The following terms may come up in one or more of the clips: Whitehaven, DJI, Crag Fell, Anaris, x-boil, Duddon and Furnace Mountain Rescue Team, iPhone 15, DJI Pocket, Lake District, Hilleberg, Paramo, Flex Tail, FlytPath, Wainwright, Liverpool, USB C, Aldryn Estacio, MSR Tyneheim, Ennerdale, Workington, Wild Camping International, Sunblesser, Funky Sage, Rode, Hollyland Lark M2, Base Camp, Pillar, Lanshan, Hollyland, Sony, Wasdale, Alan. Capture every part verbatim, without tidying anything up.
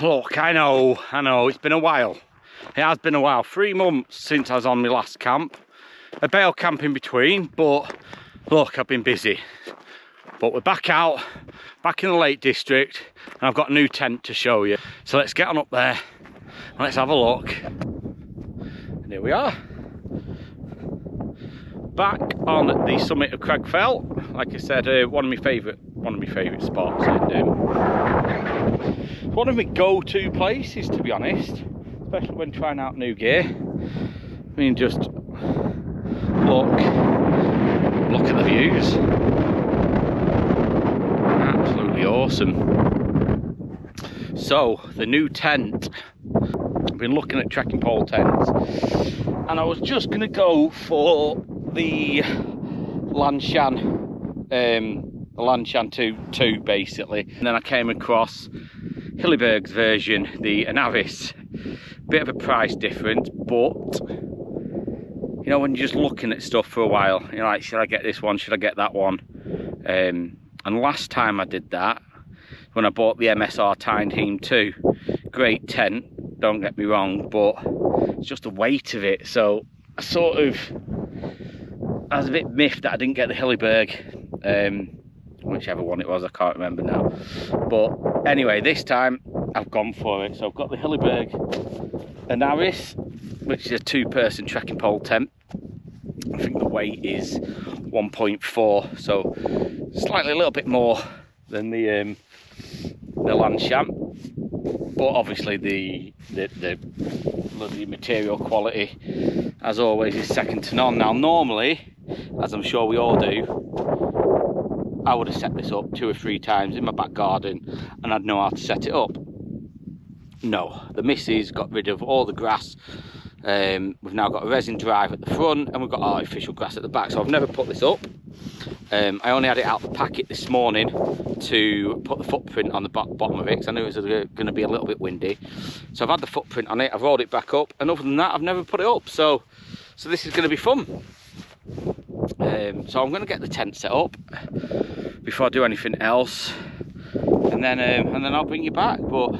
Look, I know, I know, it's been a while. It has been a while. Three months since I was on my last camp. A bail camp in between, but look, I've been busy. But we're back out, back in the Lake District, and I've got a new tent to show you. So let's get on up there and let's have a look. And here we are. Back on the summit of Crag Fell. Like I said, uh, one of my favourite one of my favourite spots, and um, one of my go-to places, to be honest, especially when trying out new gear. I mean, just look, look at the views. Absolutely awesome. So the new tent. I've been looking at trekking pole tents, and I was just going to go for the Lanshan, um, the Lanshan two two basically, and then I came across Hilleberg's version, the Anaris. Bit of a price difference, but you know, when you're just looking at stuff for a while, you're like, should I get this one? Should I get that one? Um, and last time I did that, when I bought the M S R Tyneheim two, great tent, don't get me wrong, but it's just the weight of it. So I sort of, I was a bit miffed that I didn't get the Hilleberg, um, whichever one it was, I can't remember now. But anyway, this time I've gone for it. So I've got the Hilleberg Anaris, which is a two-person trekking pole tent. I think the weight is one point four, so slightly a little bit more than the um, the Lanshan, but obviously the the, the the material quality, as always, is second to none. Now, normally, as I'm sure we all do, I would have set this up two or three times in my back garden and I'd know how to set it up. No, the missus got rid of all the grass. Um, we've now got a resin drive at the front and we've got artificial grass at the back, so I've never put this up. Um, I only had it out the packet this morning to put the footprint on the bottom of it because I knew it was going to be a little bit windy. So I've had the footprint on it, I've rolled it back up, and other than that I've never put it up, so so this is going to be fun. Um, so I'm going to get the tent set up before I do anything else, and then um, and then I'll bring you back, but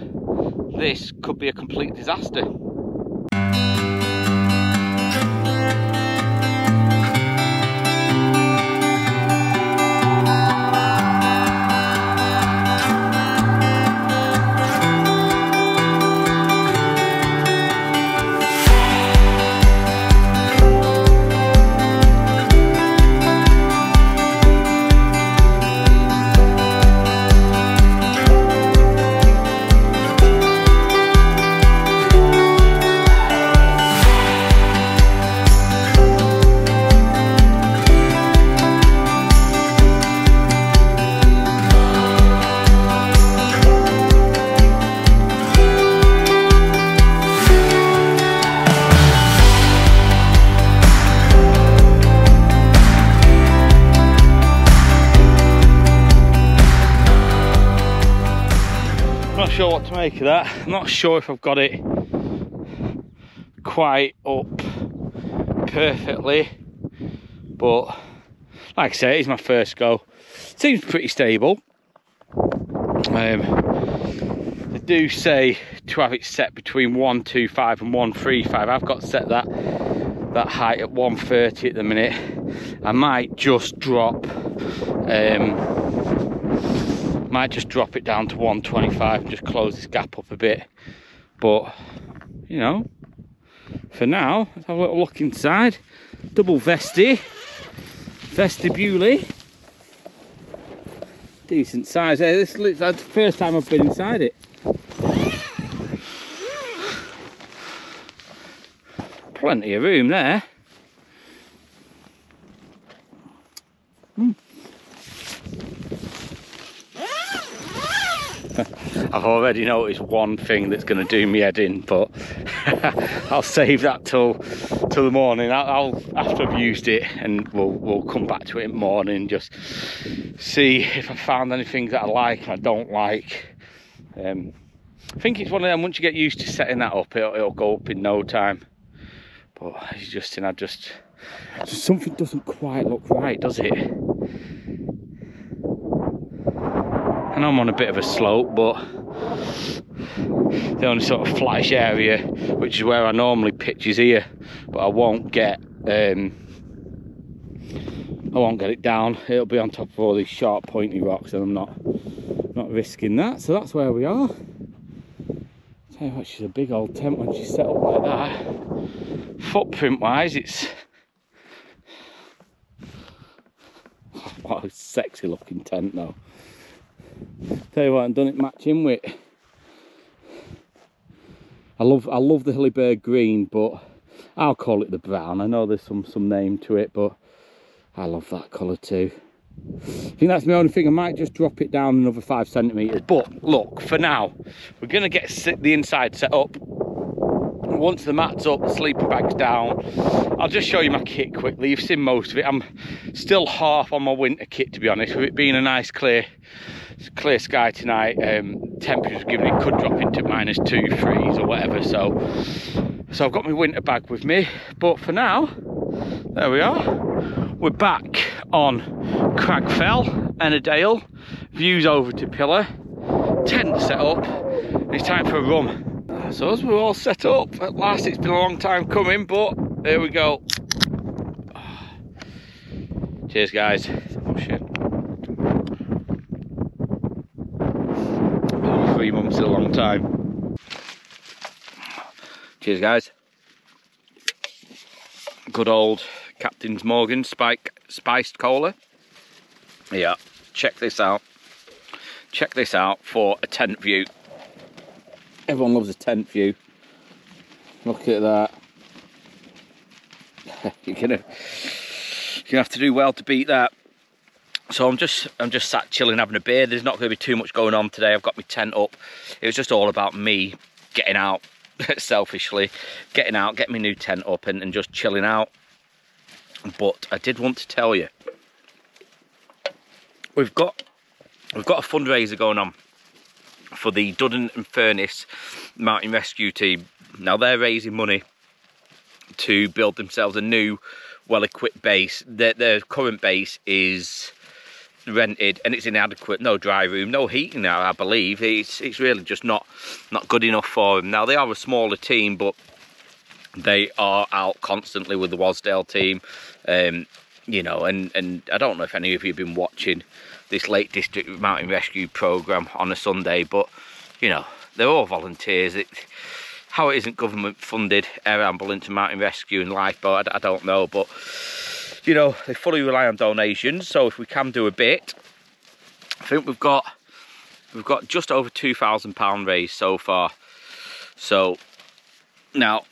this could be a complete disaster. Sure what to make of that. I'm not sure if I've got it quite up perfectly, but like I say, it's my first go. Seems pretty stable. Um, they do say to have it set between one twenty-five and one thirty-five. I've got to set that that height at one thirty at the minute. I might just drop. Um, Might just drop it down to one twenty-five and just close this gap up a bit, but you know, for now, let's have a little look inside. Double vesti, vestibule, decent size. Hey, this looks like the first time I've been inside it. Plenty of room there. Hmm. I've already noticed one thing that's going to do me head in, but I'll save that till till the morning. I'll, I'll after I've used it, and we'll we'll come back to it in the morning. Just see if I found anything that I like and I don't like. Um, I think it's one of them. Once you get used to setting that up, it'll, it'll go up in no time. But as you just seen, I just something doesn't quite look right, does it? And I'm on a bit of a slope, but the only sort of flattish area, which is where I normally pitch, is here, but I won't get um, I won't get it down. It'll be on top of all these sharp pointy rocks, and I'm not not risking that. So that's where we are. I'll tell you what, she's a big old tent when she's set up like that. Footprint wise, it's what a sexy looking tent though. Tell you what, I've done it matching with. I love I love the Hilleberg green, but I'll call it the brown. I know there's some some name to it, but I love that colour too. I think that's my only thing. I might just drop it down another five centimetres. But look, for now, we're going to get the inside set up. Once the mat's up, the sleeper bag's down, I'll just show you my kit quickly. You've seen most of it. I'm still half on my winter kit, to be honest. With it being a nice clear clear sky tonight, um, temperatures given it could drop into minus two, threes or whatever. So, so I've got my winter bag with me. But for now, there we are. We're back on Crag Fell, Ennerdale, views over to Pillar, tent set up, and it's time for a run. So as we're all set up, at last, it's been a long time coming, but there we go. Oh. Cheers guys. Oh shit. Oh, three months is a long time. Cheers guys. Good old Captain's Morgan spike spiced cola. Yeah, check this out. Check this out for a tent view. Everyone loves a tent view. Look at that. You're gonna you're gonna have to do well to beat that. So I'm just I'm just sat chilling, having a beer. There's not gonna be too much going on today. I've got my tent up. It was just all about me getting out selfishly, getting out, getting my new tent up and, and just chilling out. But I did want to tell you, we've got we've got a fundraiser going on for the Duddon and Furnace Mountain Rescue Team. Now they're raising money to build themselves a new, well-equipped base. Their, their current base is rented and it's inadequate. No dry room, no heating. Now I believe it's it's really just not not good enough for them. Now they are a smaller team, but they are out constantly with the Wasdale team, um, you know, and, and I don't know if any of you have been watching this Lake District Mountain Rescue programme on a Sunday, but, you know, they're all volunteers. It, how it isn't government-funded air ambulance and mountain rescue and lifeboat, I, I don't know, but, you know, they fully rely on donations, so if we can do a bit, I think we've got, we've got just over two thousand pounds raised so far. So, now,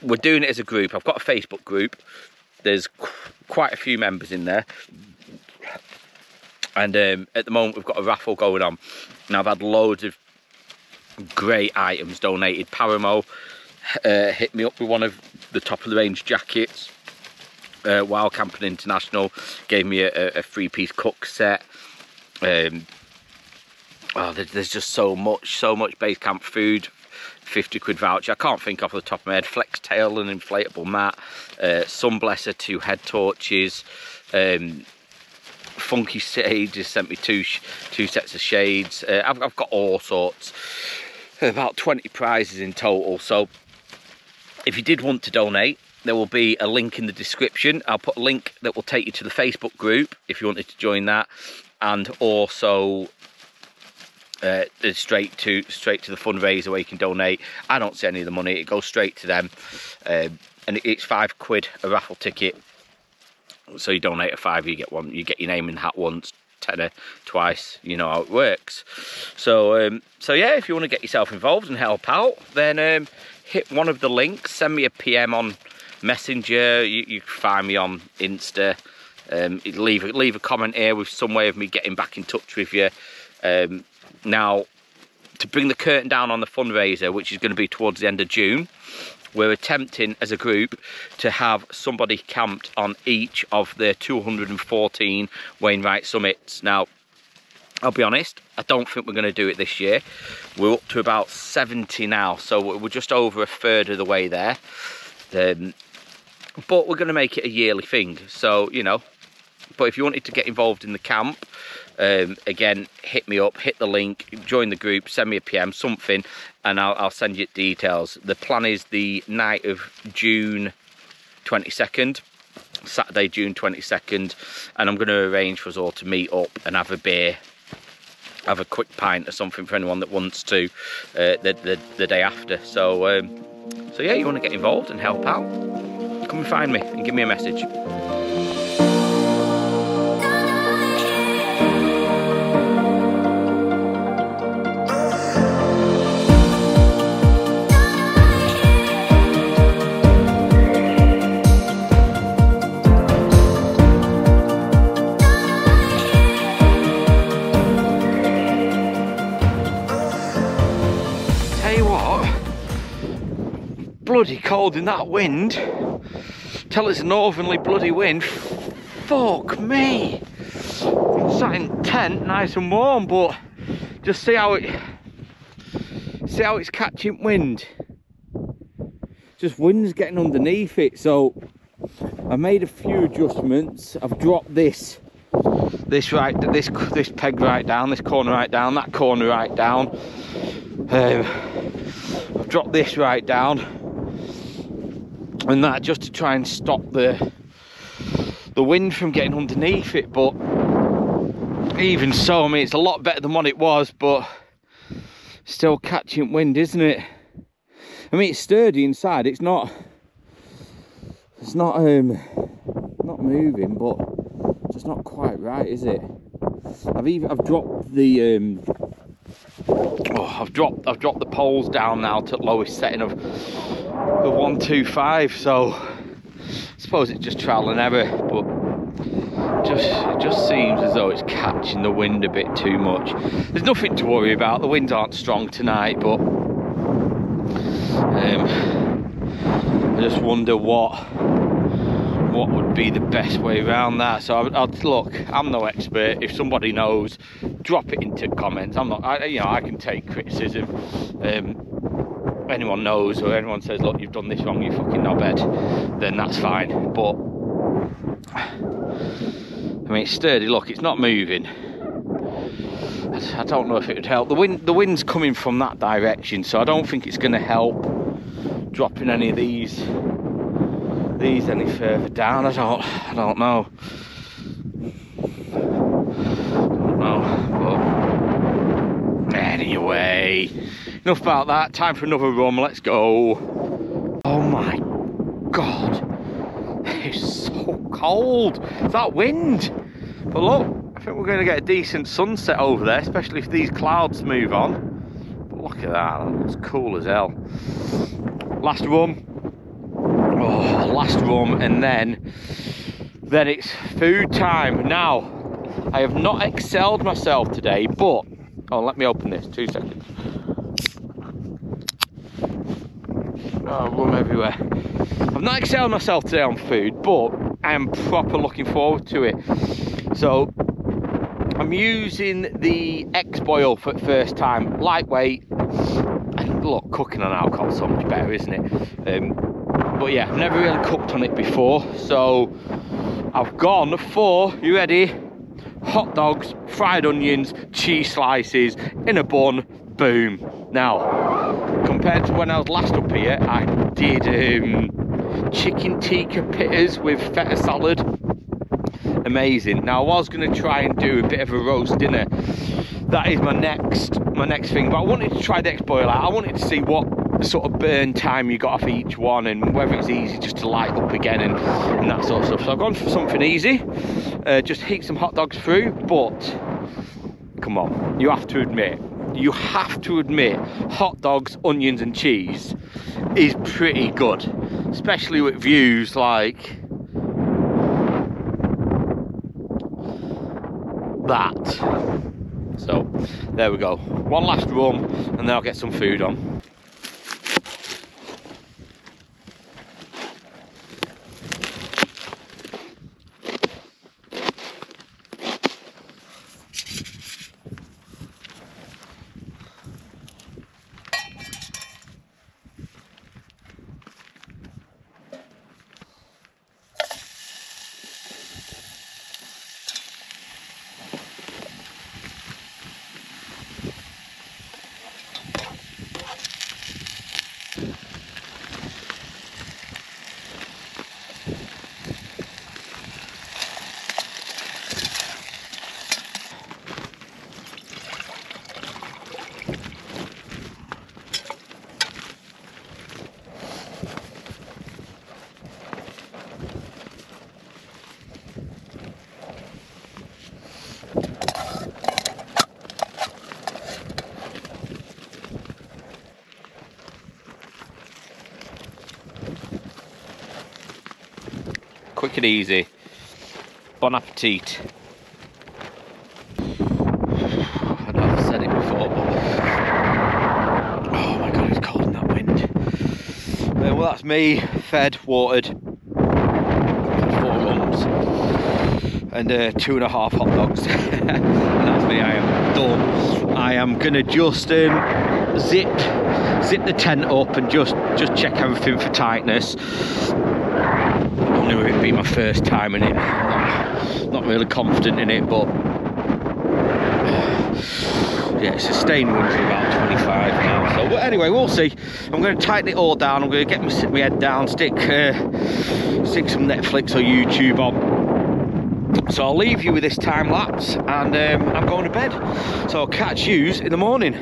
we're doing it as a group. I've got a Facebook group. There's qu quite a few members in there. And um, at the moment, we've got a raffle going on. And I've had loads of great items donated. Paramo uh, hit me up with one of the top of the range jackets. Uh, Wild Camping International gave me a, a three-piece cook set. Um, oh, there's just so much, so much Base Camp food. fifty quid voucher, I can't think off the top of my head. Flex Tail and inflatable mat, uh, Sunblesser, two head torches, um, Funky Sage has sent me two sh two sets of shades. Uh, I've, I've got all sorts, about twenty prizes in total. So if you did want to donate, there will be a link in the description. I'll put a link that will take you to the Facebook group if you wanted to join that, and also Uh, straight to straight to the fundraiser where you can donate. I don't see any of the money, it goes straight to them, uh, and it, it's five quid a raffle ticket. So you donate a five, you get one, you get your name in the hat once, tenner twice. You know how it works. So um, so yeah, if you want to get yourself involved and help out, then um, hit one of the links. Send me a P M on Messenger. You, you can find me on Insta. Um, leave leave a comment here with some way of me getting back in touch with you. Um, Now, to bring the curtain down on the fundraiser, which is going to be towards the end of June, we're attempting as a group to have somebody camped on each of the two hundred and fourteen Wainwright summits. Now, I'll be honest, I don't think we're going to do it this year. We're up to about seventy now, so we're just over a third of the way there. Um, but we're going to make it a yearly thing, so, you know. But if you wanted to get involved in the camp, um, again, hit me up, hit the link, join the group, send me a P M, something, and I'll, I'll send you details. The plan is the night of June twenty-second, Saturday, June twenty-second, and I'm going to arrange for us all to meet up and have a beer, have a quick pint or something for anyone that wants to uh, the, the, the day after. So, um, so yeah, you want to get involved and help out, come and find me and give me a message. Bloody cold in that wind. Tell it's a northerly bloody wind. Fuck me. Sat in tent, nice and warm, but just see how it see how it's catching wind. Just wind's getting underneath it, so I made a few adjustments. I've dropped this this right this this peg right down, this corner right down, that corner right down. Um, I've dropped this right down. And that just to try and stop the the wind from getting underneath it. But even so, I mean, it's a lot better than what it was, but still catching wind, isn't it? I mean, it's sturdy inside. It's not, it's not um not moving, but just not quite right, is it? I've even I've dropped the um oh, I've dropped I've dropped the poles down now to the lowest setting of the one two five, so I suppose it's just trial and error, but just it just seems as though it's catching the wind a bit too much. There's nothing to worry about, the winds aren't strong tonight, but um, I just wonder what what would be the best way around that. So I, I'd look, I'm no expert. If somebody knows, drop it into comments. I'm not, I, you know, I can take criticism. Um, anyone knows, or anyone says, look, you've done this wrong, you fucking knobhead, then that's fine. But I mean, it's sturdy, look, it's not moving. I don't know if it would help. The wind, the wind's coming from that direction, so I don't think it's going to help dropping any of these these any further down. I don't, I don't know. Anyway, enough about that, time for another rum, let's go. Oh my god, it's so cold, it's that wind. But look, I think we're going to get a decent sunset over there, especially if these clouds move on. But look at that, that looks cool as hell. Last rum, oh, last rum, and then, then it's food time. Now, I have not excelled myself today, but oh, let me open this, two seconds. Oh, rum everywhere. I've not excelled myself today on food, but I am proper looking forward to it. So, I'm using the X-Boil for the first time. Lightweight. And look, cooking on alcohol is so much better, isn't it? Um, but yeah, I've never really cooked on it before. So, I've gone for, you ready? Hot dogs, fried onions, cheese slices in a bun, boom. Now, compared to when I was last up here, I did um, chicken tikka pitters with feta salad. Amazing. Now, I was going to try and do a bit of a roast dinner. That is my next my next thing. But I wanted to try the X-Boil out. I wanted to see what sort of burn time you got off each one and whether it's easy just to light up again and, and that sort of stuff. So I've gone for something easy. Uh, just heat some hot dogs through, but come on, you have to admit, you have to admit, hot dogs, onions and cheese is pretty good, especially with views like that. So there we go, one last rum and then I'll get some food on. quick and easy. Bon appetit. I know I've said it before, but oh my god, it's cold in that wind. Well, that's me, fed, watered, had four rums, and uh, two and a half hot dogs. And that's me, I am done. I am gonna just um, zip, zip the tent up and just, just check everything for tightness. It would be my first time in it. Not really confident in it, but yeah, it's sustained wind to about twenty-five now. So, but anyway, we'll see. I'm going to tighten it all down. I'm going to get my, my head down, stick uh, stick some Netflix or YouTube on. So I'll leave you with this time lapse, and um, I'm going to bed. So I'll catch yous in the morning.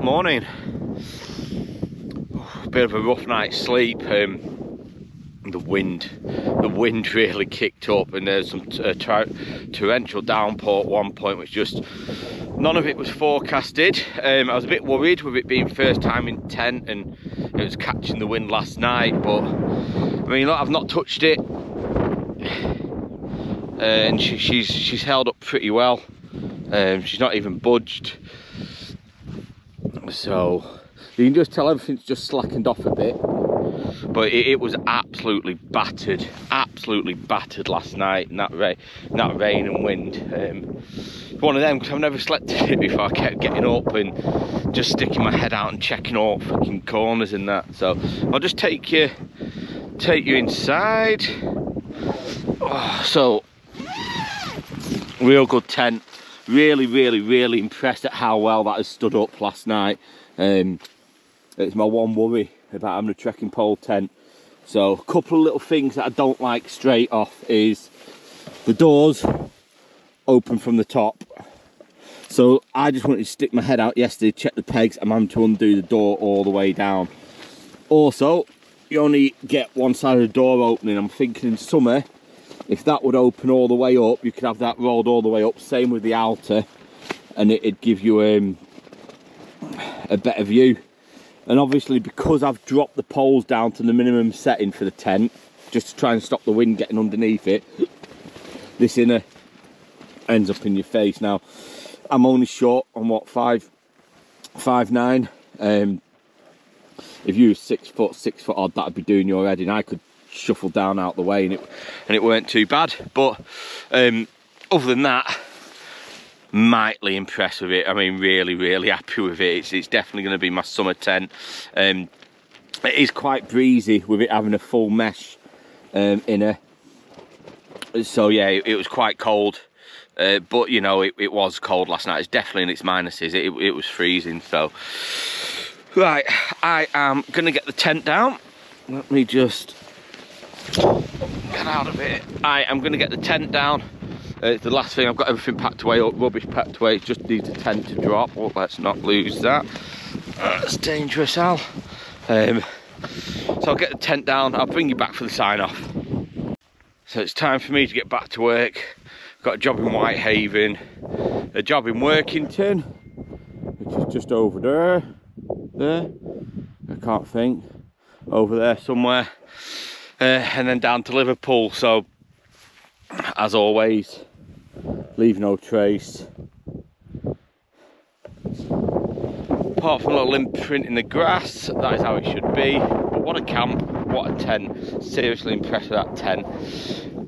Morning. Oh, a bit of a rough night's sleep. Um, the wind, the wind really kicked up, and there's some t uh, torrential downpour at one point, which just none of it was forecasted. Um, I was a bit worried with it being first time in tent, and it was catching the wind last night. But I mean, look, I've not touched it, uh, and she, she's she's held up pretty well. Um, she's not even budged. So you can just tell everything's just slackened off a bit, but it, it was absolutely battered, absolutely battered last night in that, ra in that rain and wind. Um, one of them, because I've never slept in it before. I kept getting up and just sticking my head out and checking all fucking corners and that. So I'll just take you, take you inside. Oh, so real good tent. Really, really, really impressed at how well that has stood up last night. Um, it's my one worry about having a trekking pole tent. So a couple of little things that I don't like straight off is the doors open from the top. So I just wanted to stick my head out yesterday, check the pegs, and I'm having to undo the door all the way down. Also, you only get one side of the door opening. I'm thinking in summer, if that would open all the way up, you could have that rolled all the way up. Same with the outer, and it'd give you um, a better view. And obviously, because I've dropped the poles down to the minimum setting for the tent, just to try and stop the wind getting underneath it, this inner ends up in your face. Now, I'm only short on what, five, five nine. Um, if you were six foot, six foot odd, that'd be doing your head in. I could shuffled down out the way and it and it weren't too bad, but um other than that, mightily impressed with it. I mean, really really happy with it. It's, it's definitely going to be my summer tent. Um it is quite breezy with it having a full mesh um inner, so yeah, it, it was quite cold, uh, but you know, it, it was cold last night. It's definitely in its minuses. It, it, it was freezing. So right, I am gonna get the tent down. Let me just get out of it. I am going to get the tent down. Uh, it's the last thing. I've got everything packed away, up rubbish packed away. Just needs a tent to drop. Well, let's not lose that. That's dangerous, Al. Um, so I'll get the tent down. I'll bring you back for the sign off. So it's time for me to get back to work. Got a job in Whitehaven, a job in Workington, which is just over there. There, I can't think. Over there somewhere. Uh, and then down to Liverpool. So as always, leave no trace apart from a little imprint in the grass. That is how it should be. But what a camp, what a tent. Seriously impressed with that tent.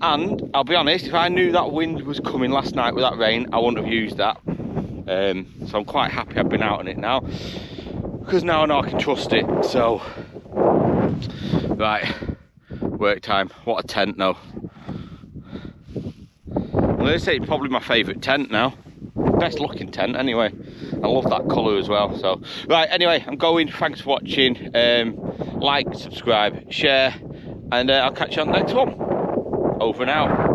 And I'll be honest, if I knew that wind was coming last night with that rain, I wouldn't have used that. Um, so I'm quite happy I've been out on it now, because now I know I can trust it. So right, work time. What a tent though. I'd say it's probably my favourite tent now. Best looking tent anyway. I love that colour as well. So right, anyway, I'm going. Thanks for watching. Um, like, subscribe, share, and uh, I'll catch you on the next one. Over and out.